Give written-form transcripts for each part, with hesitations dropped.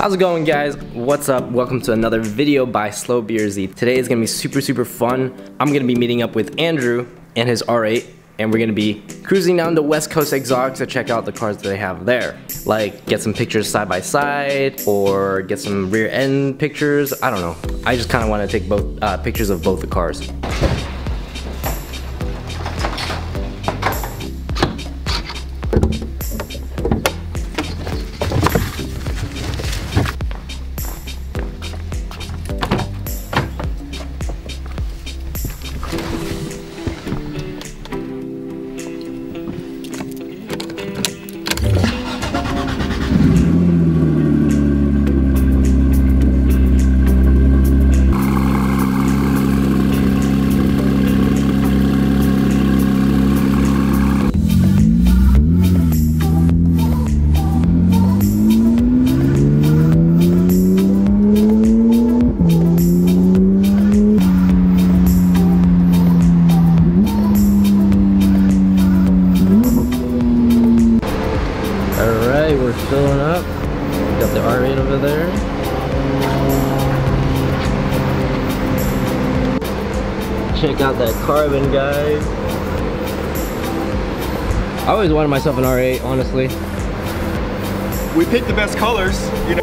How's it going, guys? What's up? Welcome to another video by SlowBRZ. Today is gonna be super fun. I'm gonna be meeting up with Andrew and his R8, and we're gonna be cruising down to West Coast Exotics to check out the cars that they have there. Like, get some pictures side by side, or get some rear end pictures, I don't know. I just kinda wanna take both pictures of both the cars. Filling up. Got the R8 over there. Check out that carbon, guys. I always wanted myself an R8, honestly. We picked the best colors, you know.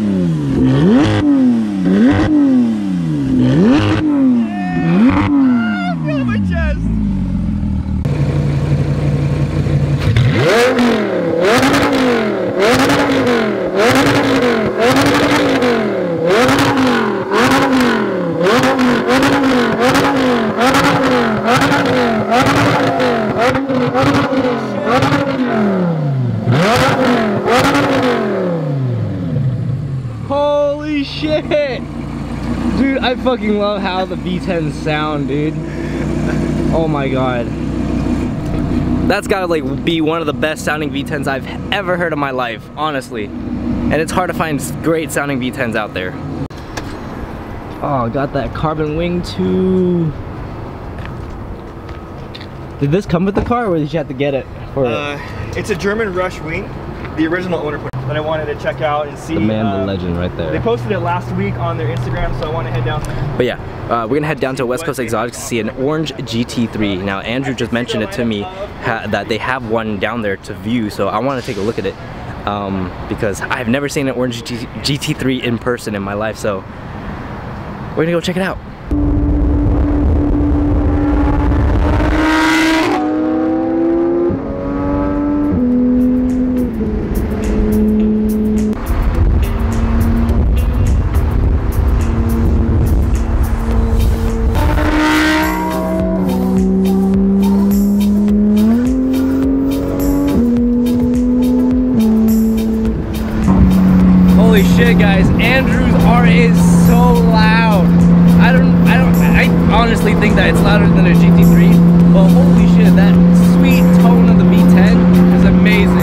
Holy shit! Dude, I fucking love how the V10s sound, dude. Oh my god. That's gotta like be one of the best sounding V10s I've ever heard in my life, honestly. And it's hard to find great sounding V10s out there. Oh, got that carbon wing too. Did this come with the car, or did you have to get it? It's a German Rush wing. The original owner put it, that I wanted to check out and see. The man, the legend right there. They posted it last week on their Instagram, so I want to head down. But yeah, we're gonna head down to West Coast Exotics to see an orange GT3. Now, Andrew just mentioned it to me that they have one down there to view, so I want to take a look at it because I've never seen an orange GT3 in person in my life, so we're gonna go check it out. Shit, guys, Andrew's R8 is so loud. I honestly think that it's louder than a GT3, but holy shit, that sweet tone of the V10 is amazing.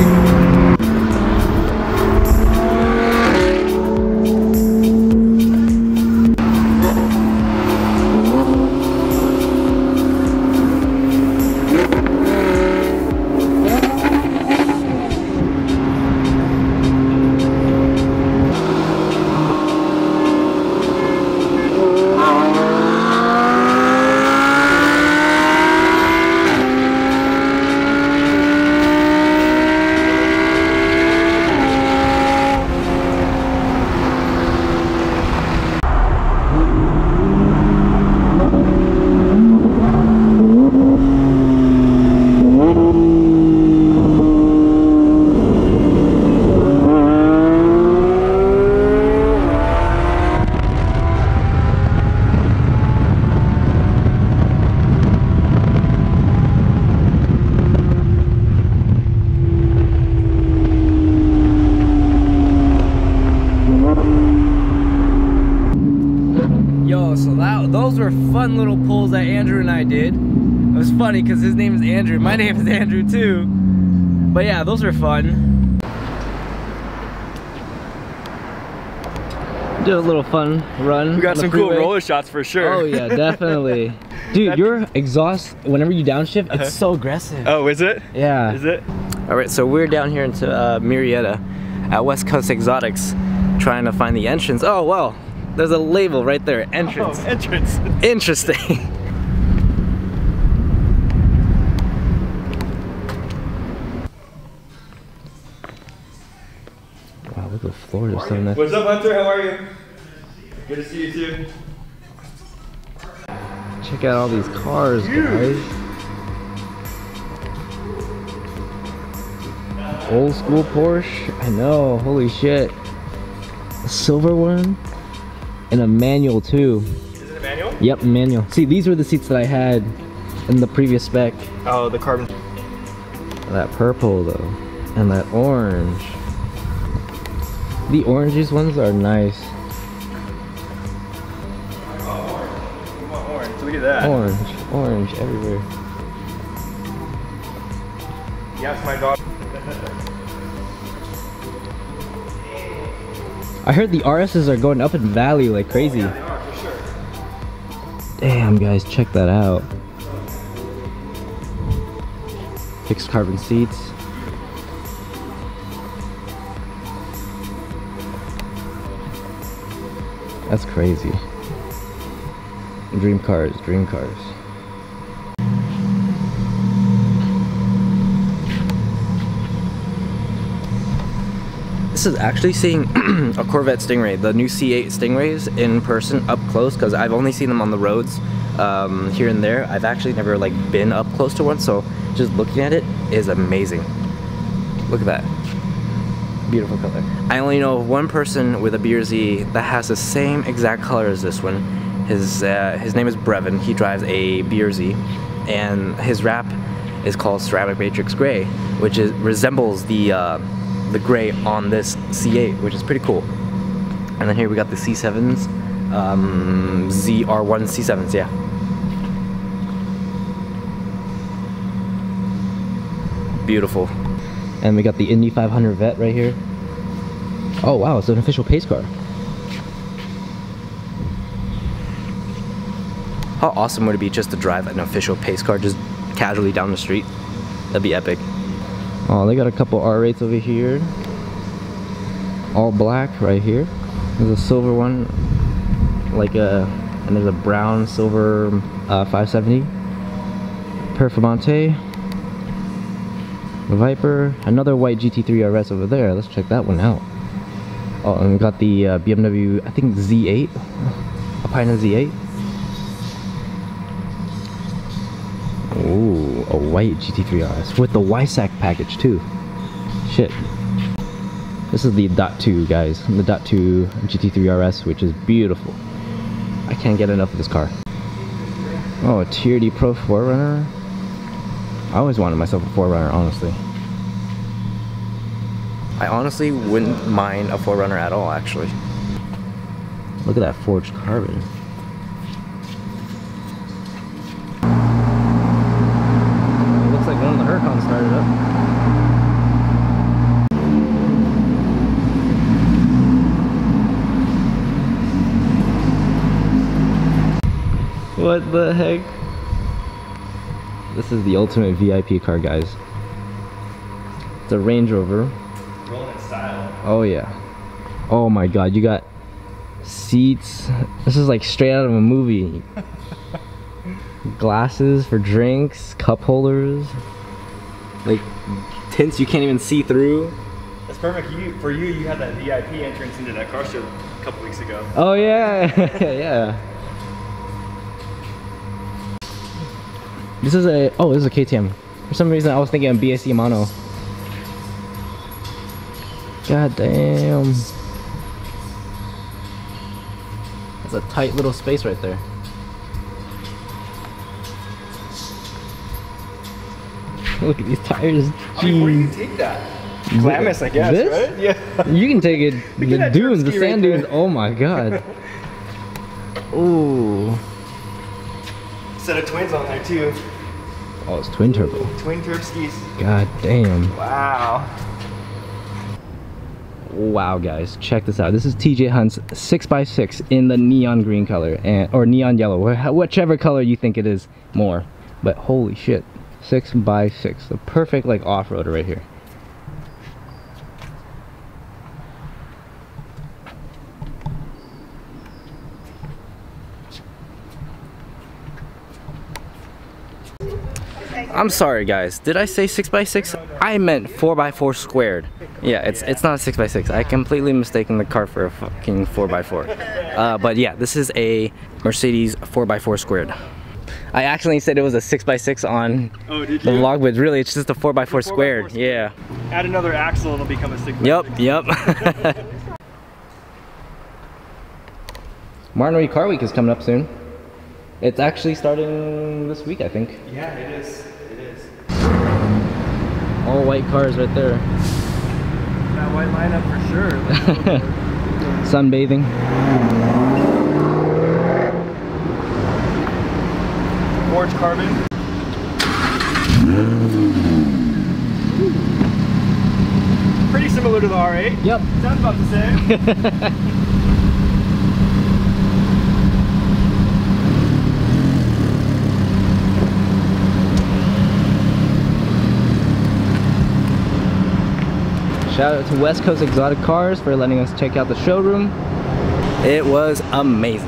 Yo, so those were fun little pulls that Andrew and I did. It was funny because his name is Andrew, my name is Andrew too. But yeah, those were fun. Did a little fun run. We got some cool roller shots for sure. Oh yeah, definitely. Dude, your exhaust, whenever you downshift, it's so aggressive. Oh, is it? Yeah. Is it? All right, so we're down here into Marietta at West Coast Exotics, trying to find the entrance. Oh, wow, there's a label right there, entrance. Oh, entrance. Interesting. The floor is so nice. What's up, Hunter? How are you? Good to see you too. Check out all these cars, guys. Old school Porsche. I know. Holy shit. A silver one and a manual too. Is it a manual? Yep, manual. See, these were the seats that I had in the previous spec. Oh, the carbon. That purple though, and that orange. The oranges ones are nice. Oh, orange. We want orange. Look at that. Orange everywhere. Yes, my dog. I heard the RSs are going up in value like crazy. Oh, yeah, they are, for sure. Damn, guys, check that out. Fixed carbon seats. That's crazy. Dream cars, dream cars. This is actually seeing a Corvette Stingray, the new C8 Stingrays in person up close, because I've only seen them on the roads here and there. I've actually never like been up close to one, so just looking at it is amazing. Look at that. Beautiful color. I only know of one person with a BRZ that has the same exact color as this one. His name is Brevin. He drives a BRZ, and his wrap is called Ceramic Matrix Grey, which is, resembles the gray on this C8, which is pretty cool. And then here we got the C7s, ZR1 C7s, yeah. Beautiful. And we got the Indy 500 Vet right here. Oh wow, it's an official pace car. How awesome would it be just to drive an official pace car just casually down the street? That'd be epic. Oh, they got a couple R8s over here. All black right here. There's a silver one, like and there's a brown silver 570 Performante. Viper, another white GT3 RS over there. Let's check that one out. Oh, and we got the BMW, I think Z8, a Pininfarina Z8. Ooh, a white GT3 RS with the YSAC package too. Shit. This is the .2, guys, the .2 GT3 RS, which is beautiful. I can't get enough of this car. Oh, a TRD Pro 4Runner. I always wanted myself a 4Runner, honestly. I honestly wouldn't mind a 4Runner at all, actually. Look at that forged carbon. It looks like one of the Huracans started up. What the heck? This is the ultimate VIP car, guys. It's a Range Rover. Rolling in style. Oh yeah. Oh my god, you got seats. This is like straight out of a movie. Glasses for drinks, cup holders, like tints you can't even see through. That's perfect for you. You had that VIP entrance into that car show a couple weeks ago. Oh yeah, yeah. This is a, oh, this is a KTM. For some reason I was thinking of BAC Mono. God damn. That's a tight little space right there. Look at these tires. Jeez. Where do you take that? Glamis, I guess, this? Right? Yeah. You can take it, the dunes, the sand dunes, oh my god. Ooh. Set of twins on there too. Oh, it's twin turbo. Twin turbo skis. God damn. Wow. Wow, guys, check this out. This is TJ Hunt's 6x6 in the neon green color, and or neon yellow, whichever color you think it is more. But holy shit, 6x6, the perfect like off-roader right here. I'm sorry guys, did I say 6x6? I meant 4x4 squared. Yeah, it's not a 6x6. I completely mistaken the car for a fucking 4x4. But yeah, this is a Mercedes 4x4 squared. I actually said it was a 6x6 on the vlog, but really it's just a 4x4 squared. Yeah. Add another axle and it'll become a 6x6. Yep, yep. Monterey Car Week is coming up soon. It's actually starting this week, I think. Yeah, it is. All white cars right there. That white lineup for sure. Sunbathing. Forged carbon. Pretty similar to the R8. Yep. Sounds about the same. Shout out to West Coast Exotic Cars for letting us check out the showroom. It was amazing.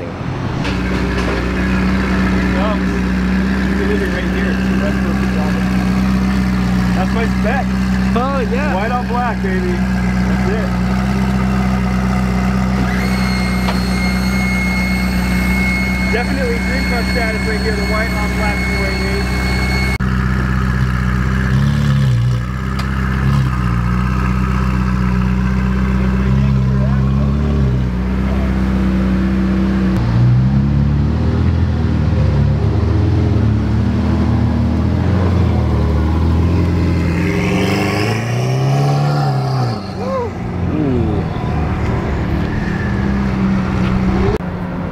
That's my spec. Oh yeah. White on black, baby. That's it. Definitely dream car status right here, the white on black Ceramic.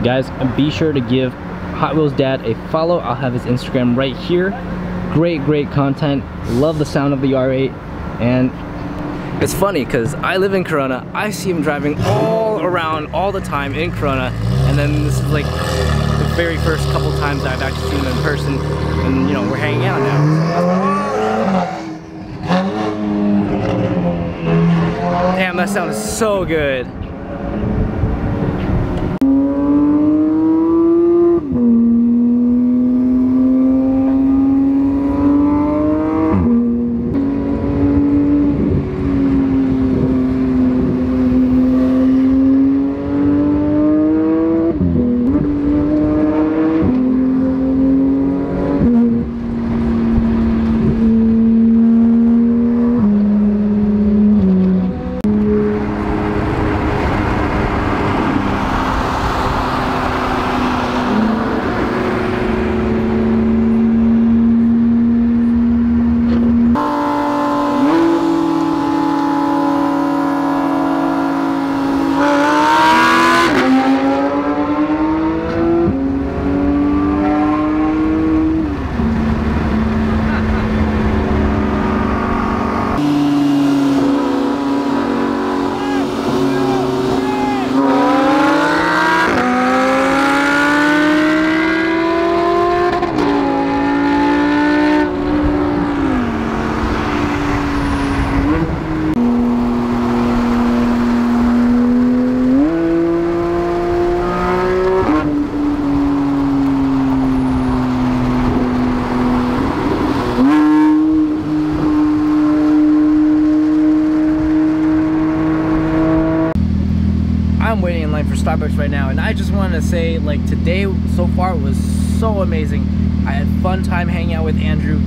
Guys, be sure to give Hot Wheels Dad a follow. I'll have his Instagram right here. Great content. Love the sound of the R8. And it's funny because I live in Corona. I see him driving all around all the time in Corona, and then this is like the very first couple times I've actually seen him in person, and you know, we're hanging out now. Damn, that sound is so good. Starbucks right now, and I just want to say, like, today so far was so amazing. I had a fun time hanging out with Andrew.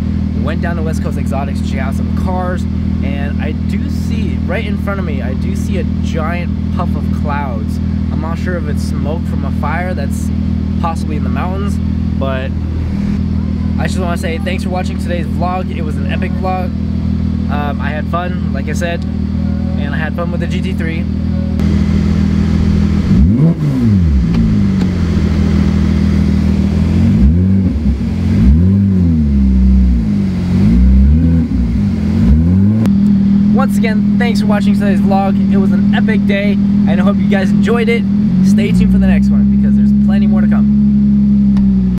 Went down to West Coast Exotics to check out some cars, and I do see right in front of me, I do see a giant puff of clouds. I'm not sure if it's smoke from a fire that's possibly in the mountains, but I just want to say thanks for watching today's vlog. It was an epic vlog. I had fun, like I said, and I had fun with the GT3. Once again, thanks for watching today's vlog. It was an epic day, and I hope you guys enjoyed it. Stay tuned for the next one, because there's plenty more to come.